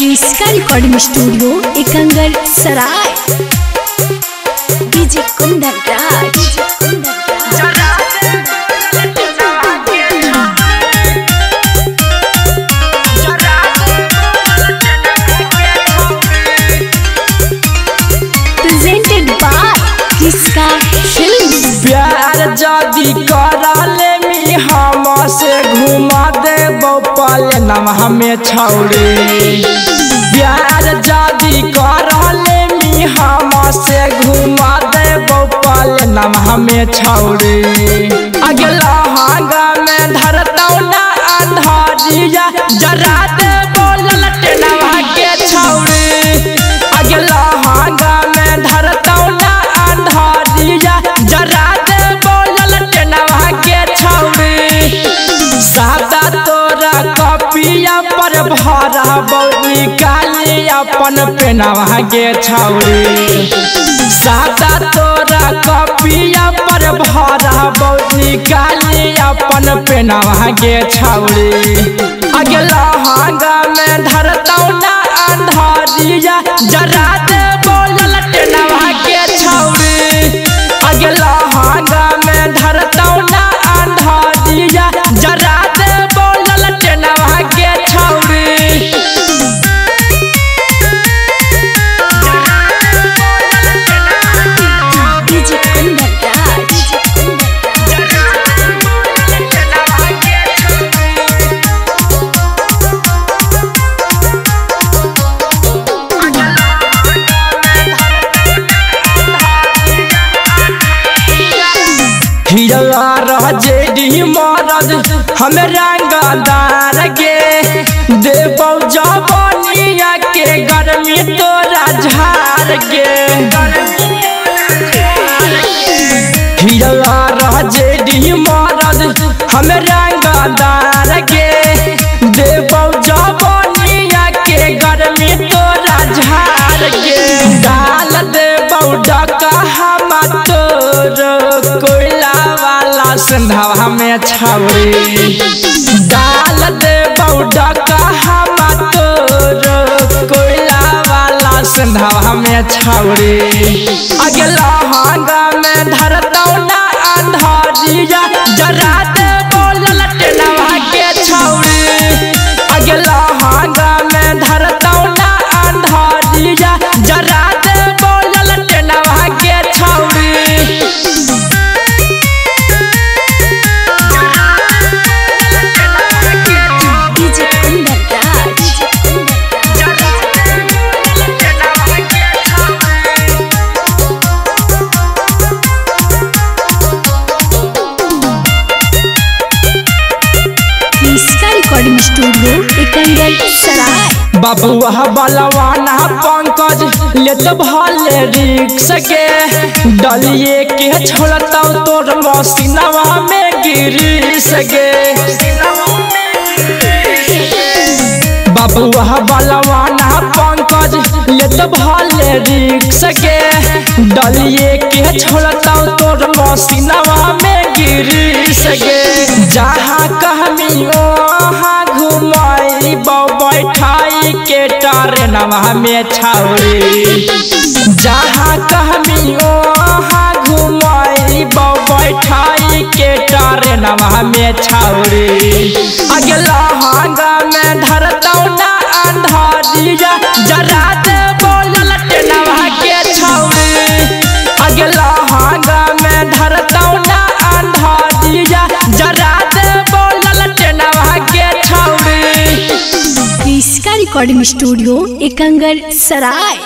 कृष्णिका recording studio Ekangarsarai DJ Kundan Raj. प्यार जदी कराले मी हम से घुमा दे बोपाल नाम हमें छौड़ी। प्यार जदी कराले मी हम से घुमा दे बोपाल नाम हमें छौड़ी। आगे लहंगा में धरतौ ना अंधारिया जरा दे बोल लटना भागे छौड़ी। आगे लहंगा में धरतौ ना अंधारिया जरा अपन पेनावा गे छौड़ी। सादा तोरा कपिया पर भरा बौनी काली अपन पेनावा गे छौड़ी। आगे लहंगा में धरतौ ना अंधारिया जरा दे बोल लटनावा गे छौड़ी। आगे लहंगा में धरतौ ना अंधारिया जरा दे बोल लटनावा गे छौड़ी। जेडी मरद हमें रंगदार गे देवौ जवानिया के गर्मी तोरा झार गे। जेडी मरद हमें रंगदार गे देवौ जवानिया के गर्मी तोरा झार गे। डाल देवौ डका हम तोर कोयला संधावा में छौड़ी। डाल दे बौडा कहा तोर कोयला वाला संधावा में छौड़ी। आगे लहंगा में धरतौ ना अंधारिया जरा दे बोल लटनावा के छौड़ी। आगे लहंगा में धरतौ ना अंधारिया जरा दे बोल लटनावा के छौड़ी। बबुआ बलवाना पंकज ले तो भले रिक्स के डलिए के छोड़ता तोर मसीनावा में गिरी सके। बबुआ बलवाना पंकज ले तो भले रिक्स के डलिए के छोड़ता तोर मसीनावा में गिरी सके। जहाँ कहमी वहाँ घुमाई बैठाई के टरनवा में छौड़ी। जहाँ कहमी वहाँ घुमाई बैठाई के टरनवा में छौड़ी। आगे लहंगा में धरतौ ना अंधारिया जरा दे बोल लटनावा के छौड़ी। आगे लहंगा में धरतौ ना अंधारिया जरा दे बोल लटनावा के छौड़ी। कृष्णिका रिकॉर्डिंग स्टूडियो एकंगरसराय।